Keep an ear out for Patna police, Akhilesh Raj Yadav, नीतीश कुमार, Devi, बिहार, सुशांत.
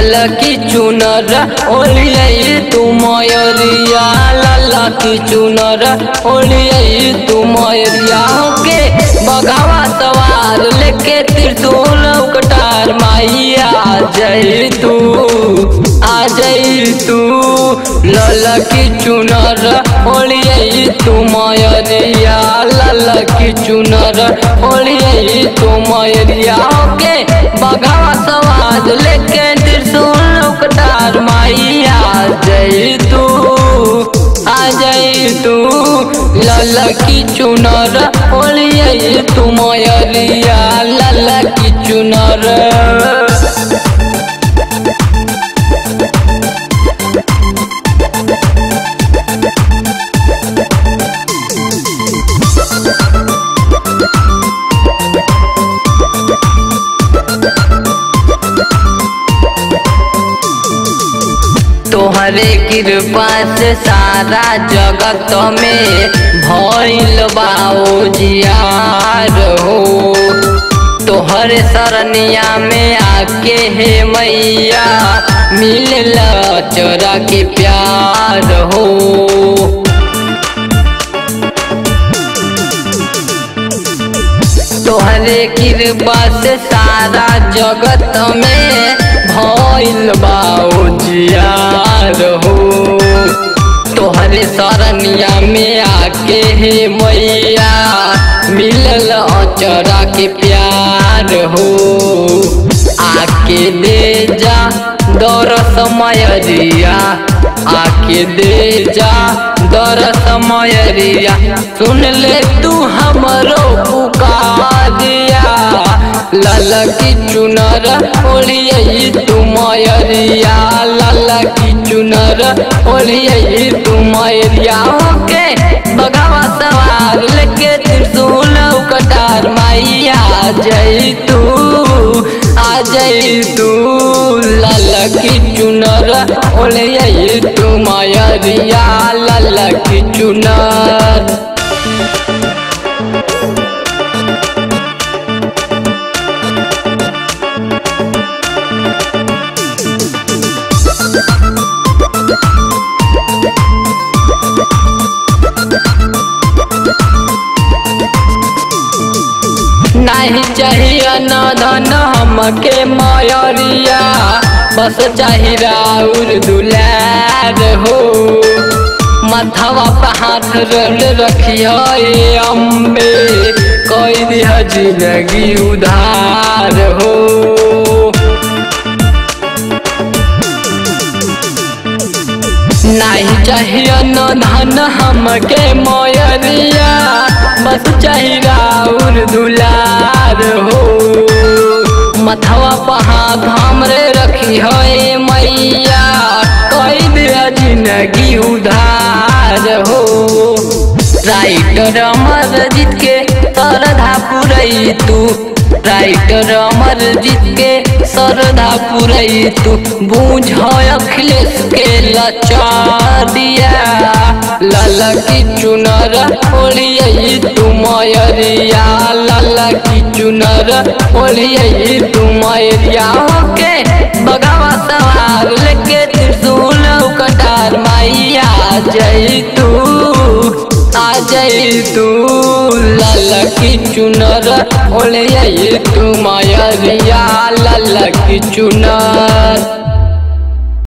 लाला की चुनर ओलियाई तू मयूरिया, लाला की चुनर ओलियाई तू मयूरिया के बघावा सवार लेके त्रिशूल कटार माइया आ जाई तू, लाला की चुनर ओलियाई तू मयूरिया, लाला की चुनर ओलियाई तू मयूरिया के बघावा सवार लेके त्रिशूल माइया आ जाई तू, लाला की चुनर ओलियाई तू मयूरिया, लाला की चुनर। तोहरे कृपा से सारा जगत में भइल बा उजियार हो, तोहरे सरनिया में आके हे मैया मिलला चोरा के प्यार हो, तोहरे कृपा से सारा जगत में भइल बा उजियार हो, तोहरे सरनिया में आके हे मैया मिलल अचरा के प्यार हो, आके दे जा दरस मयूरिया, आके दे जा दरस मयूरिया, सुन ले तू हमरो पुकारिया, लाला की चुनर ओलियाई तू मयूरिया, लाला की चुनर ओलियाई तू मयूरिया के बघावा सवार लेके त्रिशूल कटार माइया आ जाई तू, लाला की चुनर ओलियाई तू मयूरिया, लाला की चुनर। नहीं चाहिए न धन हमके मयूरिया, बस चाही राउर दुलार हो, माथवा पे हाथ रल रखियो अम्बे कई दिह जिंदगी उधार हो, नहीं चाहिए न धन हमके मयूरिया, बस चाहिए राउर दुलार हो, मथवा पहाड़ हमरे रखी है मैया कई दिया जिंदगी उधार हो, राइटर अमरजीत के सरधा पुरई तू, राइटर अमरजीत के सरधा पुरई तू, बूझ अखिलेश के लचारिया, लाला की चुनर ओलियाई तू मयूरिया, लाला की चुनर ओलियाई तू मयूरिया के बघावा सवार लेके त्रिशूल कटार माइया आ जाई तू, लाला की चुनर ओलियाई तू मयूरिया, लाला की चुनर।